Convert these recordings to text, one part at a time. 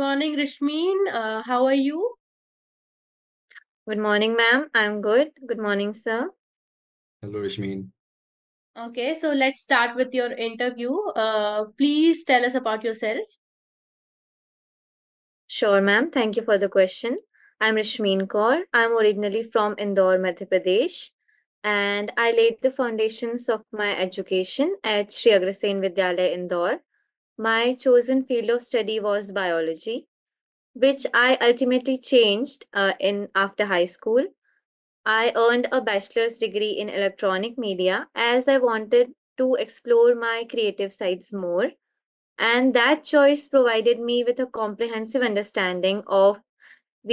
morning, Rishmeen. How are you? Good morning, ma'am. I'm good. Good morning, sir. Hello, Rishmeen. Okay, so let's start with your interview. Please tell us about yourself. Sure, ma'am. Thank you for the question. I'm Rishmeen Kaur. I'm originally from Indore, Madhya Pradesh, and I laid the foundations of my education at Shri Agrasen Vidyalaya Indore. My chosen field of study was biology, which I ultimately changed in after high school. I earned a bachelor's degree in electronic media as I wanted to explore my creative sides more. And that choice provided me with a comprehensive understanding of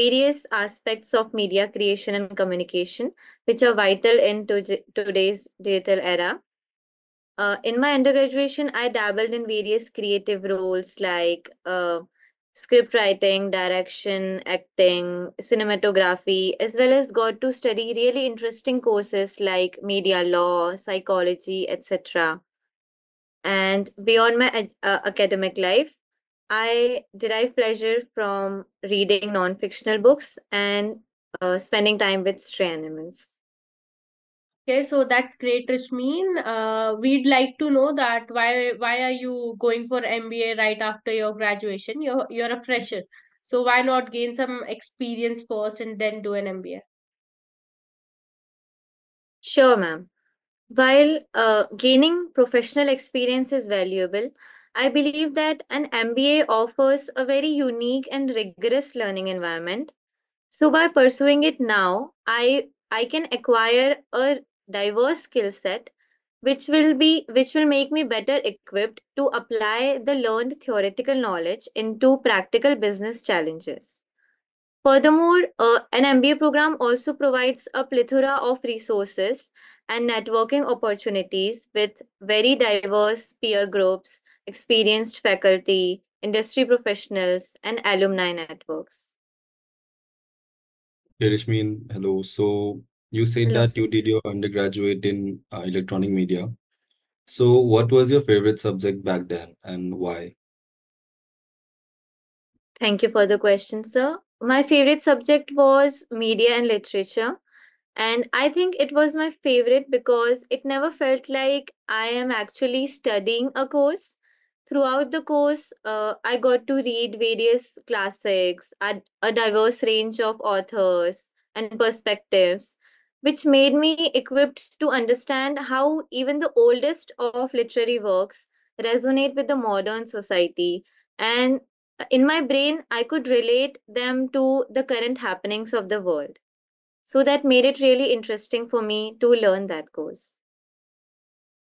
various aspects of media creation and communication, which are vital in today's digital era. In my undergraduation, I dabbled in various creative roles like script writing, direction, acting, cinematography, as well as got to study really interesting courses like media law, psychology, etc. And beyond my academic life, I derive pleasure from reading non-fictional books and spending time with stray animals. Okay, so that's great, Rishmeen. We'd like to know that why are you going for MBA right after your graduation? You're a fresher, so why not gain some experience first and then do an MBA? Sure, ma'am. While gaining professional experience is valuable, I believe that an MBA offers a very unique and rigorous learning environment. So by pursuing it now, I can acquire a diverse skill set which will make me better equipped to apply the learned theoretical knowledge into practical business challenges. Furthermore, an MBA program also provides a plethora of resources and networking opportunities with very diverse peer groups, experienced faculty, industry professionals, and alumni networks. Hey, Rishmeen, hello. So you said Hello, that sir. you did your undergraduate in electronic media. So what was your favorite subject back then and why? Thank you for the question, sir. My favorite subject was media and literature. And I think it was my favorite because it never felt like I am actually studying a course. Throughout the course, I got to read various classics, a diverse range of authors and perspectives, which made me equipped to understand how even the oldest of literary works resonate with the modern society. And in my brain, I could relate them to the current happenings of the world. So that made it really interesting for me to learn that course.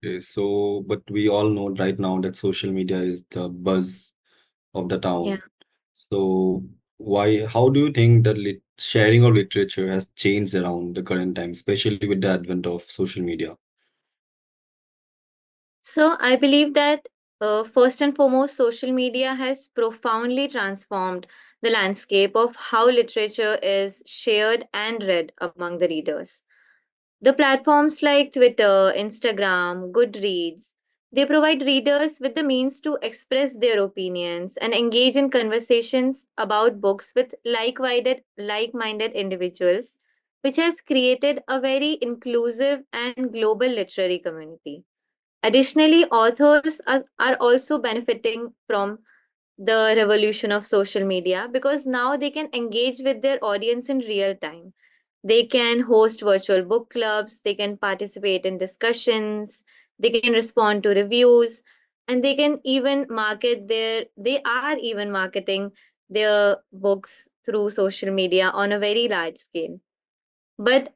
Okay, so but we all know right now that social media is the buzz of the Yeah. town. So how do you think that sharing of literature has changed around the current time, especially with the advent of social media? So I believe that first and foremost, social media has profoundly transformed the landscape of how literature is shared and read among the readers. The platforms like Twitter, Instagram, Goodreads, they provide readers with the means to express their opinions and engage in conversations about books with like-minded individuals, which has created a very inclusive and global literary community. Additionally, authors are also benefiting from the revolution of social media because now they can engage with their audience in real time. They can host virtual book clubs, they can participate in discussions, they can respond to reviews, and they can even marketing their books through social media on a very large scale. But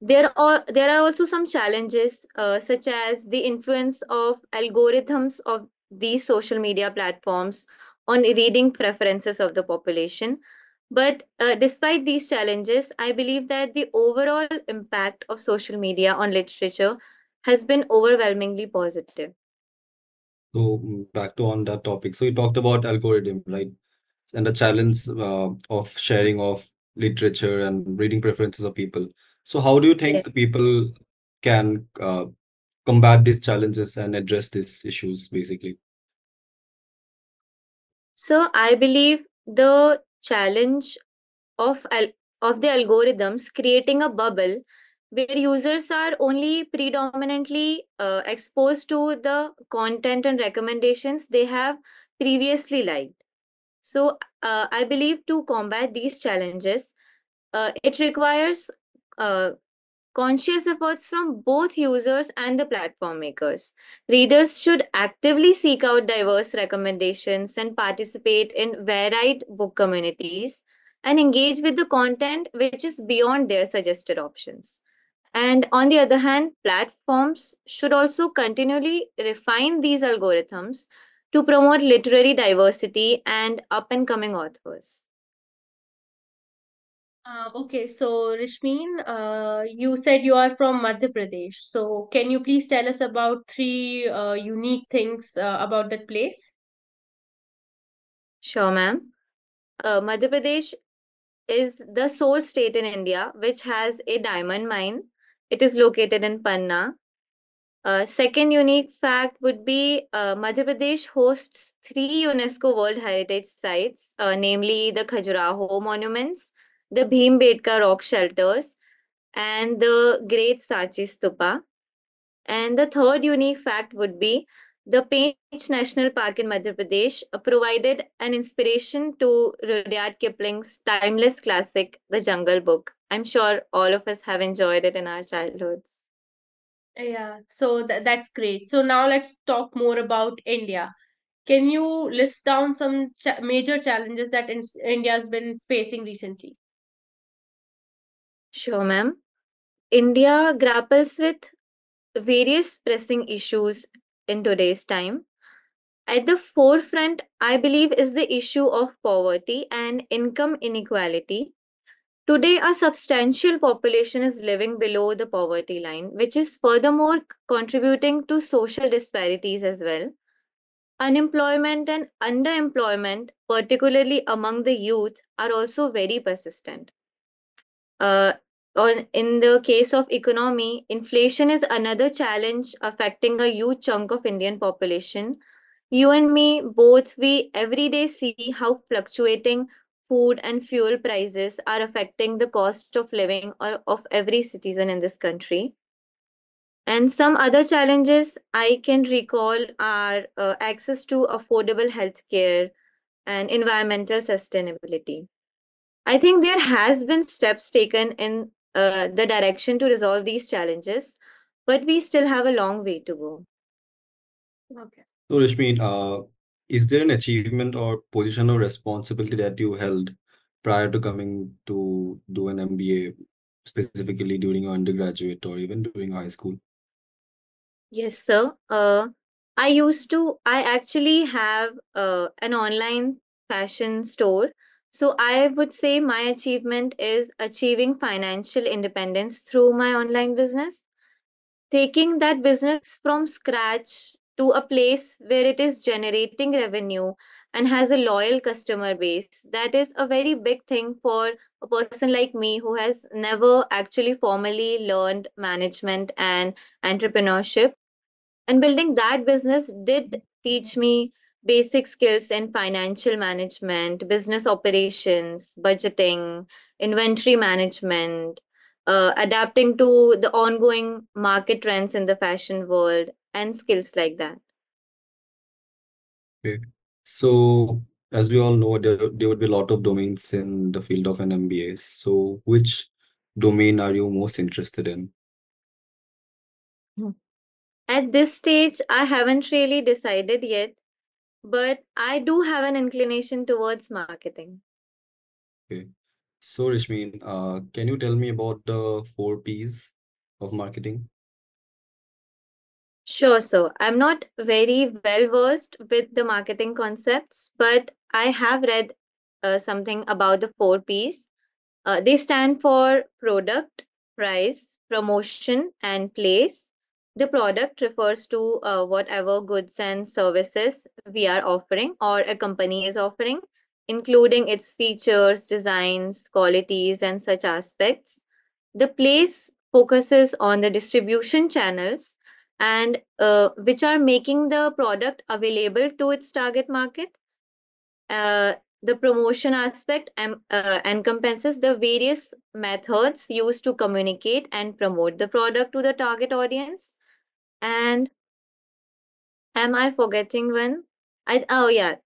there are also some challenges, such as the influence of algorithms of these social media platforms on reading preferences of the population. But despite these challenges, I believe that the overall impact of social media on literature has been overwhelmingly positive. So back to on that topic. So you talked about algorithm, right? And the challenge of sharing of literature and reading preferences of people. So how do you Yes. think people can combat these challenges and address these issues, basically? So I believe the challenge of the algorithms creating a bubble where users are only predominantly exposed to the content and recommendations they have previously liked. So I believe to combat these challenges, it requires conscious efforts from both users and the platform makers. Readers should actively seek out diverse recommendations and participate in varied book communities and engage with the content which is beyond their suggested options. And on the other hand, platforms should also continually refine these algorithms to promote literary diversity and up-and-coming authors. Okay, so Rishmeen, you said you are from Madhya Pradesh. So can you please tell us about three unique things about that place? Sure, ma'am. Madhya Pradesh is the sole state in India which has a diamond mine. It is located in Panna. Second unique fact would be Madhya Pradesh hosts 3 UNESCO World Heritage Sites, namely the Khajuraho Monuments, the Bhim Betka Rock Shelters, and the great Sanchi Stupa. And the third unique fact would be the Page National Park in Madhya Pradesh provided an inspiration to Rudyard Kipling's timeless classic, The Jungle Book. I'm sure all of us have enjoyed it in our childhoods. Yeah, so that's great. So now let's talk more about India. Can you list down some major challenges that India has been facing recently? Sure, ma'am. India grapples with various pressing issues in today's time. At the forefront, I believe, is the issue of poverty and income inequality. Today, a substantial population is living below the poverty line, which is furthermore contributing to social disparities as well. Unemployment and underemployment, particularly among the youth, are also very persistent. In the case of economy, inflation is another challenge affecting a huge chunk of Indian population. You and me, both, we every day see how fluctuating food and fuel prices are affecting the cost of living or of every citizen in this country. And some other challenges I can recall are access to affordable healthcare and environmental sustainability. I think there has been steps taken in the direction to resolve these challenges, but we still have a long way to go. Okay. So Rishmeen, is there an achievement or position or responsibility that you held prior to coming to do an MBA, specifically during your undergraduate or even during high school? Yes, sir. I actually have an online fashion store. So I would say my achievement is achieving financial independence through my online business, taking that business from scratch to a place where it is generating revenue and has a loyal customer base. That is a very big thing for a person like me who has never actually formally learned management and entrepreneurship. And building that business did teach me basic skills in financial management, business operations, budgeting, inventory management, adapting to the ongoing market trends in the fashion world, and skills like that. Okay. So as we all know, there would be a lot of domains in the field of an MBA. So which domain are you most interested in? At this stage, I haven't really decided yet. But I do have an inclination towards marketing. Okay. So Rishmeen, can you tell me about the 4 P's of marketing? Sure, sir. I'm not very well versed with the marketing concepts, but I have read something about the 4 P's. They stand for product, price, promotion, and place. The product refers to whatever goods and services we are offering or a company is offering, including its features, designs, qualities, and such aspects. The place focuses on the distribution channels and which are making the product available to its target market. The promotion aspect encompasses the various methods used to communicate and promote the product to the target audience. And am I forgetting one? The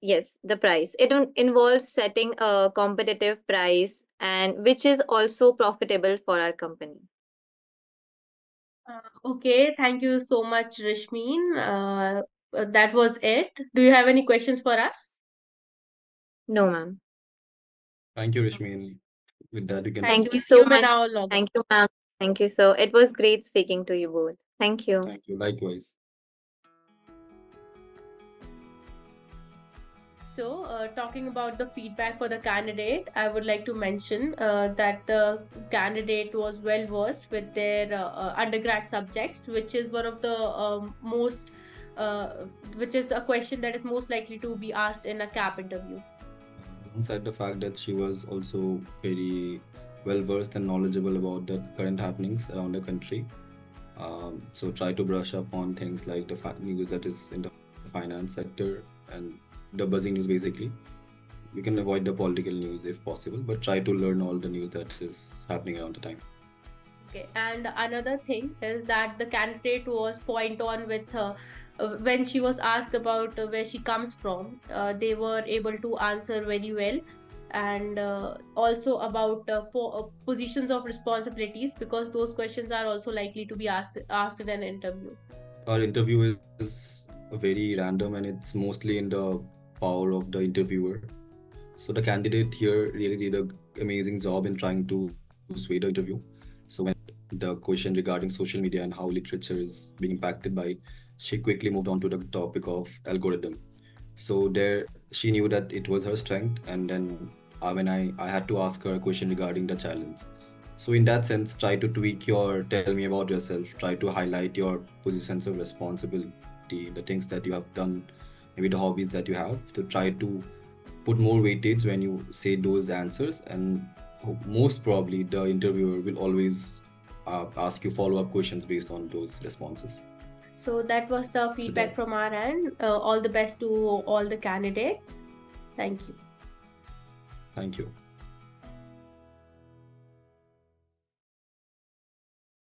price. It involves setting a competitive price, and which is also profitable for our company. Okay, thank you so much, Rishmeen. That was it. Do you have any questions for us? No, ma'am. Thank you, Rishmeen. With that, you can. Thank you so much. Thank you, ma'am. Thank you. So it was great speaking to you both. Thank you. Thank you. Likewise. So, talking about the feedback for the candidate, I would like to mention that the candidate was well versed with their undergrad subjects, which is one of the which is a question that is most likely to be asked in a CAP interview. Inside the fact that she was also very well versed and knowledgeable about the current happenings around the country. So try to brush up on things like the news that is in the finance sector and the buzzing news. Basically, you can avoid the political news if possible, but try to learn all the news that is happening around the time. Okay, and another thing is that the candidate was point on with when she was asked about where she comes from, they were able to answer very well, and also about positions of responsibilities, because those questions are also likely to be asked in an interview. Our interview is very random, and it's mostly in the power of the interviewer. So the candidate here really did an amazing job in trying to sway the interview. So when the question regarding social media and how literature is being impacted by it, she quickly moved on to the topic of algorithm. So there she knew that it was her strength, and then when I had to ask her a question regarding the challenge. So in that sense, try to tweak your tell me about yourself, try to highlight your positions of responsibility, the things that you have done, maybe the hobbies that you have, to try to put more weightage when you say those answers. And most probably the interviewer will always ask you follow-up questions based on those responses. So that was the feedback from our end. All the best to all the candidates. Thank you. Thank you.